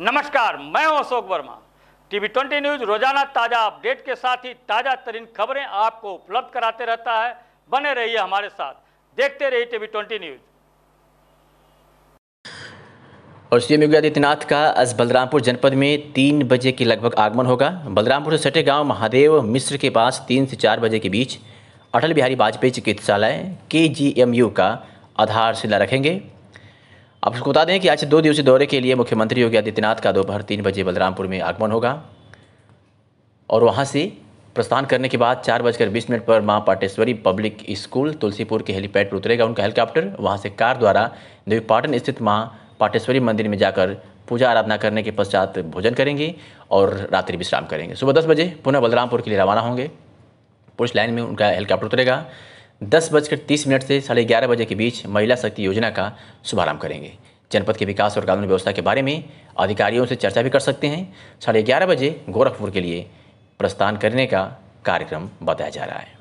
नमस्कार, मैं हूं अशोक वर्मा। टीवी 20 न्यूज रोजाना ताज़ा अपडेट के साथ ही ताज़ा तरीन खबरें आपको उपलब्ध कराते रहता है। बने रहिए हमारे साथ, देखते रहिए टीवी 20 न्यूज। और सीएम योगी आदित्यनाथ का आज बलरामपुर जनपद में 3 बजे के लगभग आगमन होगा। बलरामपुर से सटे गाँव महादेव मिश्र के पास 3 से 4 बजे के बीच अटल बिहारी वाजपेयी चिकित्सालय KGMU का आधारशिला रखेंगे। आपको बता दें कि आज 2 दिवसीय दौरे के लिए मुख्यमंत्री योगी आदित्यनाथ का दोपहर 3 बजे बलरामपुर में आगमन होगा और वहां से प्रस्थान करने के बाद 4:20 पर मां पाटेश्वरी पब्लिक स्कूल तुलसीपुर के हेलीपैड पर उतरेगा उनका हेलीकॉप्टर। वहां से कार द्वारा देवपाटन स्थित मां पाटेश्वरी मंदिर में जाकर पूजा आराधना करने के पश्चात भोजन करेंगे और रात्रि विश्राम करेंगे। सुबह 10 बजे पुनः बलरामपुर के लिए रवाना होंगे। पुलिस लाइन में उनका हेलीकॉप्टर उतरेगा। 10:30 से 11:30 के बीच महिला शक्ति योजना का शुभारंभ करेंगे। जनपद के विकास और कानून व्यवस्था के बारे में अधिकारियों से चर्चा भी कर सकते हैं। 11:30 बजे गोरखपुर के लिए प्रस्थान करने का कार्यक्रम बताया जा रहा है।